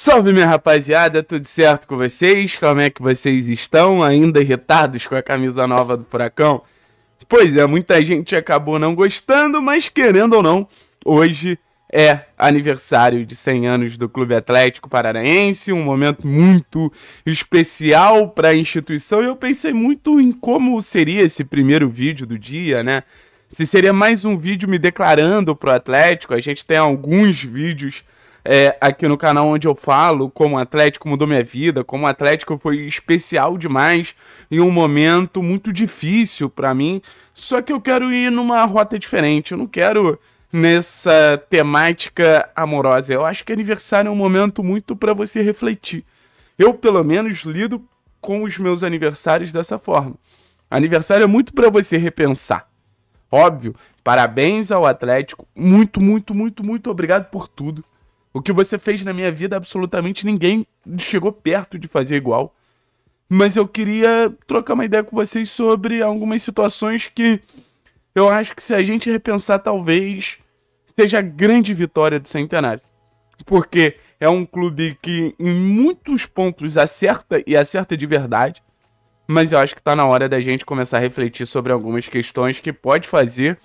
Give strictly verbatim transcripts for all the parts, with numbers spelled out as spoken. Salve, minha rapaziada, tudo certo com vocês? Como é que vocês estão? Ainda irritados com a camisa nova do Furacão? Pois é, muita gente acabou não gostando, mas querendo ou não, hoje é aniversário de cem anos do Clube Atlético Paranaense, um momento muito especial para a instituição, e eu pensei muito em como seria esse primeiro vídeo do dia, né? Se seria mais um vídeo me declarando pro Atlético. A gente tem alguns vídeos é, aqui no canal onde eu falo como o Atlético mudou minha vida, como o Atlético foi especial demais em um momento muito difícil para mim. Só que eu quero ir numa rota diferente, eu não quero nessa temática amorosa. Eu acho que aniversário é um momento muito para você refletir. Eu, pelo menos, lido com os meus aniversários dessa forma. Aniversário é muito para você repensar. Óbvio, parabéns ao Atlético, muito, muito, muito, muito obrigado por tudo. O que você fez na minha vida, absolutamente ninguém chegou perto de fazer igual. Mas eu queria trocar uma ideia com vocês sobre algumas situações que eu acho que, se a gente repensar, talvez seja a grande vitória do Centenário. Porque é um clube que em muitos pontos acerta, e acerta de verdade. Mas eu acho que tá na hora da gente começar a refletir sobre algumas questões que pode fazer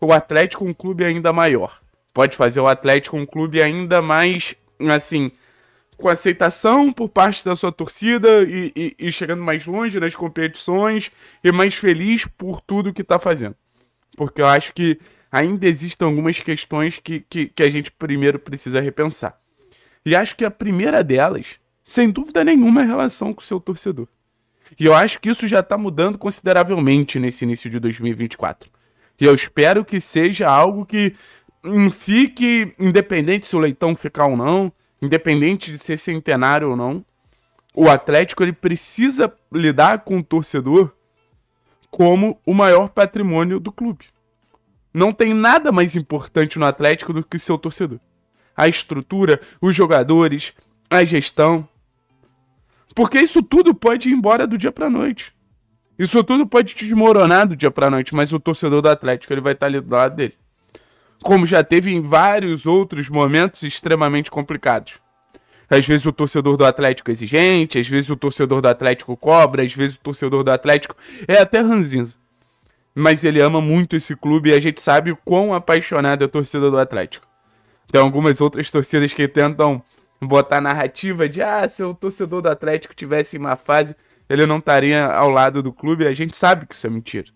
o Atlético um clube ainda maior. Pode fazer o Atlético um clube ainda mais, assim, com aceitação por parte da sua torcida e, e, e chegando mais longe nas competições e mais feliz por tudo que tá fazendo. Porque eu acho que ainda existem algumas questões que, que, que a gente primeiro precisa repensar. E acho que a primeira delas, sem dúvida nenhuma, é a relação com o seu torcedor. E eu acho que isso já está mudando consideravelmente nesse início de dois mil e vinte e quatro. E eu espero que seja algo que fique, independente se o Leitão ficar ou não, independente de ser Centenário ou não, o Atlético ele precisa lidar com o torcedor como o maior patrimônio do clube. Não tem nada mais importante no Atlético do que seu torcedor. A estrutura, os jogadores, a gestão. Porque isso tudo pode ir embora do dia pra noite. Isso tudo pode desmoronar do dia pra noite, mas o torcedor do Atlético ele vai estar ali do lado dele. Como já teve em vários outros momentos extremamente complicados. Às vezes o torcedor do Atlético é exigente, às vezes o torcedor do Atlético cobra, às vezes o torcedor do Atlético é até ranzinza. Mas ele ama muito esse clube e a gente sabe o quão apaixonado é a torcida do Atlético. Tem algumas outras torcidas que tentam botar a narrativa de, ah, se o torcedor do Atlético tivesse em má fase, ele não estaria ao lado do clube. A gente sabe que isso é mentira.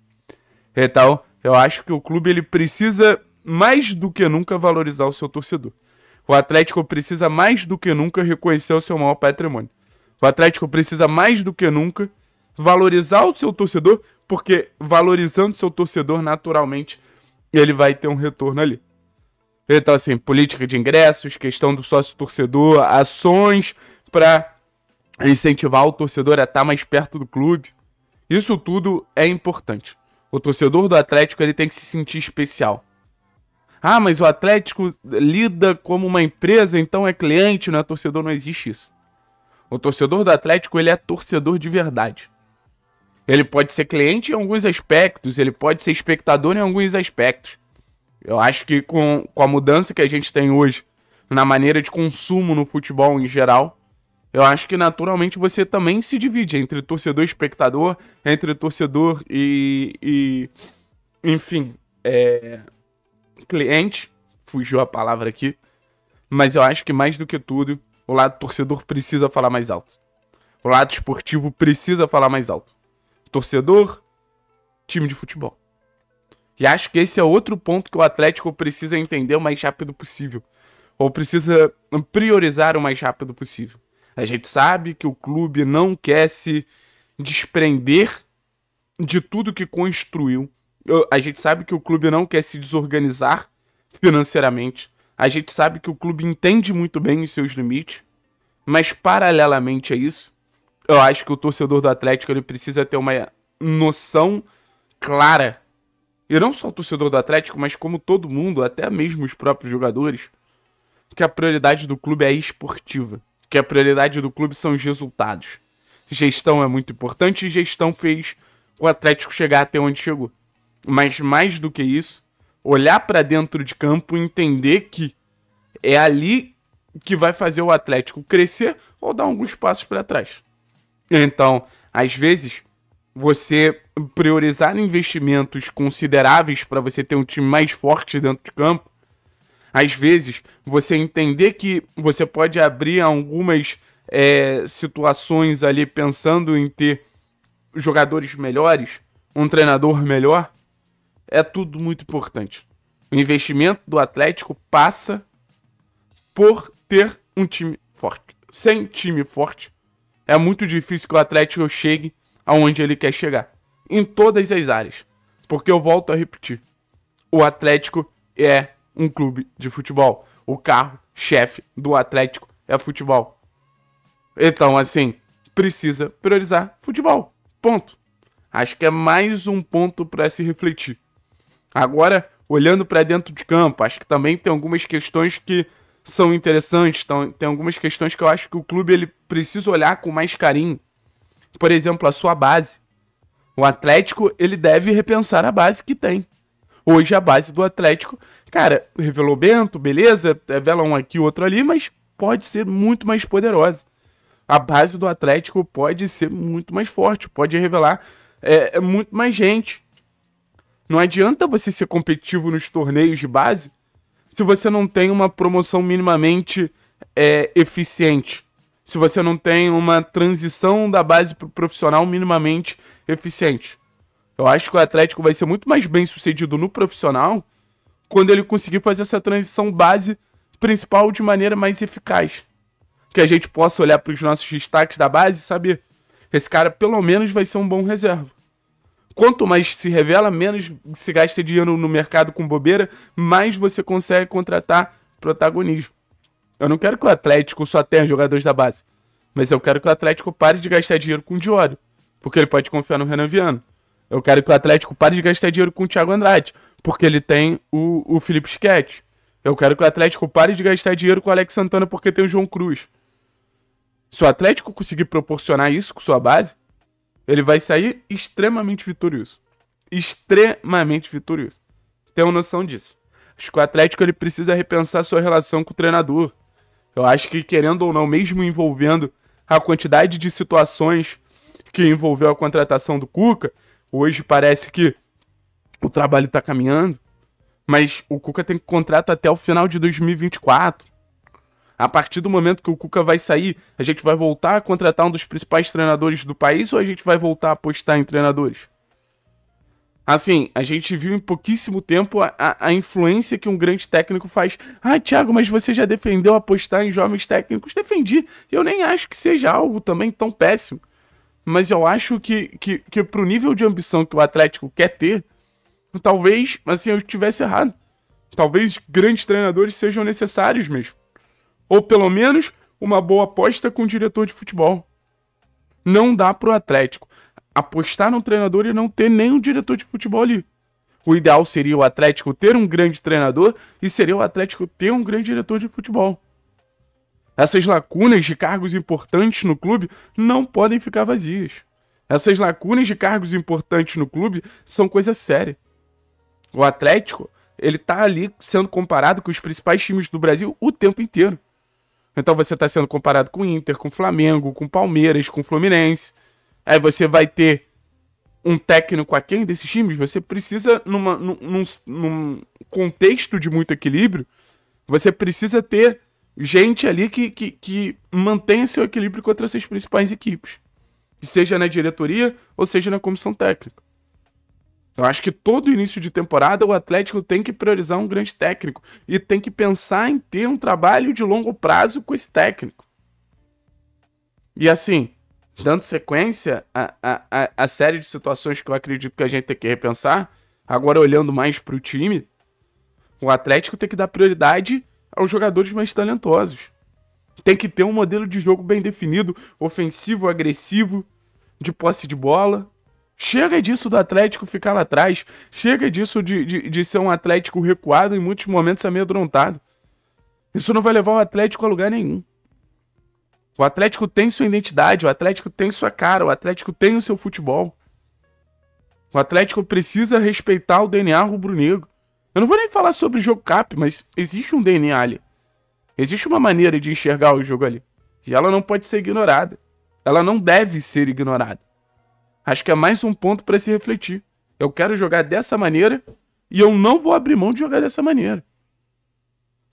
Então, eu acho que o clube ele precisa, mais do que nunca, valorizar o seu torcedor. O Atlético precisa, mais do que nunca, reconhecer o seu maior patrimônio. O Atlético precisa, mais do que nunca, valorizar o seu torcedor, porque valorizando o seu torcedor, naturalmente, ele vai ter um retorno ali. Então, assim, política de ingressos, questão do sócio-torcedor, ações para incentivar o torcedor a estar mais perto do clube. Isso tudo é importante. O torcedor do Atlético ele tem que se sentir especial. Ah, mas o Atlético lida como uma empresa, então é cliente, não é torcedor, não existe isso. O torcedor do Atlético ele é torcedor de verdade. Ele pode ser cliente em alguns aspectos, ele pode ser espectador em alguns aspectos. Eu acho que com, com a mudança que a gente tem hoje na maneira de consumo no futebol em geral, eu acho que naturalmente você também se divide entre torcedor e espectador, entre torcedor e, e enfim, é, cliente, fugiu a palavra aqui, mas eu acho que mais do que tudo, o lado torcedor precisa falar mais alto. O lado esportivo precisa falar mais alto. Torcedor, time de futebol. E acho que esse é outro ponto que o Atlético precisa entender o mais rápido possível. Ou precisa priorizar o mais rápido possível. A gente sabe que o clube não quer se desprender de tudo que construiu. A gente sabe que o clube não quer se desorganizar financeiramente. A gente sabe que o clube entende muito bem os seus limites. Mas, paralelamente a isso, eu acho que o torcedor do Atlético ele precisa ter uma noção clara. E não só o torcedor do Atlético, mas como todo mundo, até mesmo os próprios jogadores, que a prioridade do clube é esportiva. Que a prioridade do clube são os resultados. Gestão é muito importante e gestão fez o Atlético chegar até onde chegou. Mas mais do que isso, olhar para dentro de campo e entender que é ali que vai fazer o Atlético crescer ou dar alguns passos para trás. Então, às vezes, você priorizar investimentos consideráveis para você ter um time mais forte dentro de campo, às vezes, você entender que você pode abrir algumas é, situações ali pensando em ter jogadores melhores, um treinador melhor, é tudo muito importante. O investimento do Atlético passa por ter um time forte. Sem time forte, é muito difícil que o Atlético chegue aonde ele quer chegar. Em todas as áreas. Porque eu volto a repetir, o Atlético é um clube de futebol. O carro-chefe do Atlético é futebol. Então, assim, precisa priorizar futebol. Ponto. Acho que é mais um ponto para se refletir. Agora, olhando para dentro de campo, acho que também tem algumas questões que são interessantes. Tem algumas questões que eu acho que o clube ele precisa olhar com mais carinho. Por exemplo, a sua base. O Atlético ele deve repensar a base que tem. Hoje a base do Atlético, cara, revelou Bento, beleza, revela um aqui, outro ali, mas pode ser muito mais poderosa. A base do Atlético pode ser muito mais forte, pode revelar é, muito mais gente. Não adianta você ser competitivo nos torneios de base se você não tem uma promoção minimamente é, eficiente. Se você não tem uma transição da base para o profissional minimamente eficiente. Eu acho que o Atlético vai ser muito mais bem sucedido no profissional quando ele conseguir fazer essa transição base principal de maneira mais eficaz. Que a gente possa olhar para os nossos destaques da base e saber, esse cara pelo menos vai ser um bom reserva. Quanto mais se revela, menos se gasta dinheiro no mercado com bobeira, mais você consegue contratar protagonismo. Eu não quero que o Atlético só tenha jogadores da base, mas eu quero que o Atlético pare de gastar dinheiro com o Diogo, porque ele pode confiar no Renan Viano. Eu quero que o Atlético pare de gastar dinheiro com o Thiago Andrade, porque ele tem o, o Felipe Schietti. Eu quero que o Atlético pare de gastar dinheiro com o Alex Santana, porque tem o João Cruz. Se o Atlético conseguir proporcionar isso com sua base, ele vai sair extremamente vitorioso. Extremamente vitorioso. Tenho noção disso. Acho que o Atlético ele precisa repensar sua relação com o treinador. Eu acho que, querendo ou não, mesmo envolvendo a quantidade de situações que envolveu a contratação do Cuca, hoje parece que o trabalho está caminhando, mas o Cuca tem contrato até o final de dois mil e vinte e quatro. A partir do momento que o Cuca vai sair, a gente vai voltar a contratar um dos principais treinadores do país ou a gente vai voltar a apostar em treinadores? Assim, a gente viu em pouquíssimo tempo a, a, a influência que um grande técnico faz. Ah, Thiago, mas você já defendeu apostar em jovens técnicos? Defendi. Eu nem acho que seja algo também tão péssimo. Mas eu acho que, que, que pro nível de ambição que o Atlético quer ter, talvez, assim, eu estivesse errado. Talvez grandes treinadores sejam necessários mesmo. Ou pelo menos uma boa aposta com o diretor de futebol. Não dá pro Atlético apostar num treinador e não ter nenhum diretor de futebol ali. O ideal seria o Atlético ter um grande treinador e seria o Atlético ter um grande diretor de futebol. Essas lacunas de cargos importantes no clube não podem ficar vazias. Essas lacunas de cargos importantes no clube são coisa séria. O Atlético, ele tá ali sendo comparado com os principais times do Brasil o tempo inteiro. Então você tá sendo comparado com o Inter, com o Flamengo, com o Palmeiras, com o Fluminense. Aí você vai ter um técnico aquém desses times. Você precisa, numa, num, num contexto de muito equilíbrio, você precisa ter gente ali que, que, que mantenha seu equilíbrio contra essas principais equipes. Seja na diretoria ou seja na comissão técnica. Eu acho que todo início de temporada o Atlético tem que priorizar um grande técnico. E tem que pensar em ter um trabalho de longo prazo com esse técnico. E assim, dando sequência a, a, a, a série de situações que eu acredito que a gente tem que repensar, agora olhando mais para o time, o Atlético tem que dar prioridade aos jogadores mais talentosos. Tem que ter um modelo de jogo bem definido, ofensivo, agressivo, de posse de bola. Chega disso do Atlético ficar lá atrás. Chega disso de, de, de ser um Atlético recuado e em muitos momentos amedrontado. Isso não vai levar o Atlético a lugar nenhum. O Atlético tem sua identidade, o Atlético tem sua cara, o Atlético tem o seu futebol. O Atlético precisa respeitar o D N A rubro-negro. Eu não vou nem falar sobre o jogo cap, mas existe um D N A ali. Existe uma maneira de enxergar o jogo ali. E ela não pode ser ignorada. Ela não deve ser ignorada. Acho que é mais um ponto para se refletir. Eu quero jogar dessa maneira e eu não vou abrir mão de jogar dessa maneira.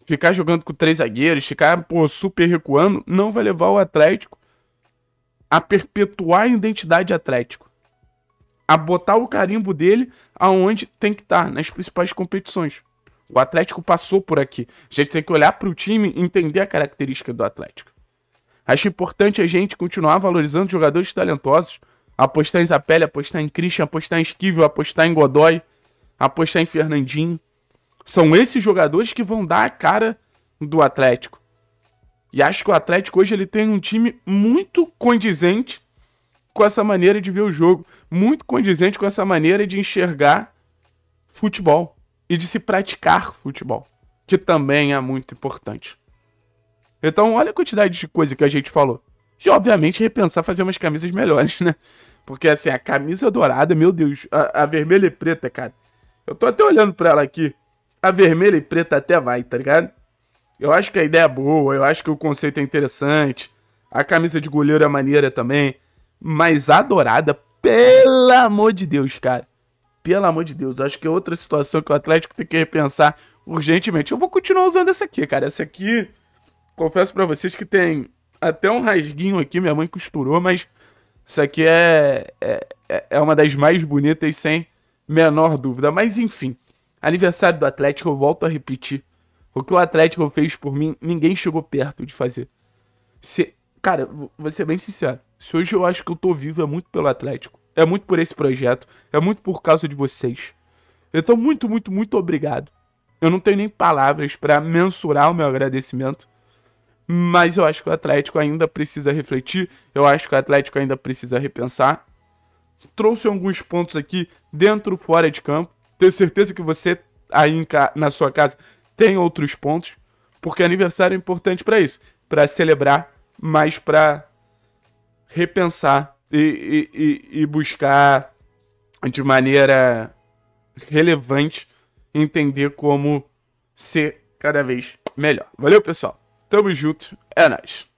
Ficar jogando com três zagueiros, ficar pô, super recuando, não vai levar o Atlético a perpetuar a identidade Atlético. A botar o carimbo dele aonde tem que estar, nas principais competições. O Atlético passou por aqui. A gente tem que olhar para o time e entender a característica do Atlético. Acho importante a gente continuar valorizando jogadores talentosos, apostar em Zapelli, apostar em Christian, apostar em Esquivel, apostar em Godoy, apostar em Fernandinho. São esses jogadores que vão dar a cara do Atlético. E acho que o Atlético hoje ele tem um time muito condizente com essa maneira de ver o jogo, muito condizente com essa maneira de enxergar futebol e de se praticar futebol, que também é muito importante. Então olha a quantidade de coisa que a gente falou. E obviamente repensar fazer umas camisas melhores, né? Porque assim, a camisa dourada, meu Deus, a, a vermelha e preta, cara. Eu tô até olhando pra ela aqui. A vermelha e preta até vai, tá ligado? Eu acho que a ideia é boa, eu acho que o conceito é interessante. A camisa de goleiro é maneira também. Mas a dourada, pelo amor de Deus, cara. Pelo amor de Deus, acho que é outra situação que o Atlético tem que repensar urgentemente. Eu vou continuar usando essa aqui, cara. Essa aqui, confesso pra vocês que tem até um rasguinho aqui, minha mãe costurou, mas isso aqui é, é, é uma das mais bonitas, sem menor dúvida. Mas enfim, aniversário do Atlético, eu volto a repetir. O que o Atlético fez por mim, ninguém chegou perto de fazer. Se, cara, vou ser bem sincero, se hoje eu acho que eu tô vivo é muito pelo Atlético, é muito por esse projeto, é muito por causa de vocês. Então muito, muito, muito obrigado. Eu não tenho nem palavras pra mensurar o meu agradecimento. Mas eu acho que o Atlético ainda precisa refletir. Eu acho que o Atlético ainda precisa repensar. Trouxe alguns pontos aqui dentro e fora de campo. Tenho certeza que você aí em ca... na sua casa tem outros pontos. Porque aniversário é importante para isso. Para celebrar, mas para repensar e, e, e buscar de maneira relevante entender como ser cada vez melhor. Valeu, pessoal! Tamo junto, é nóis.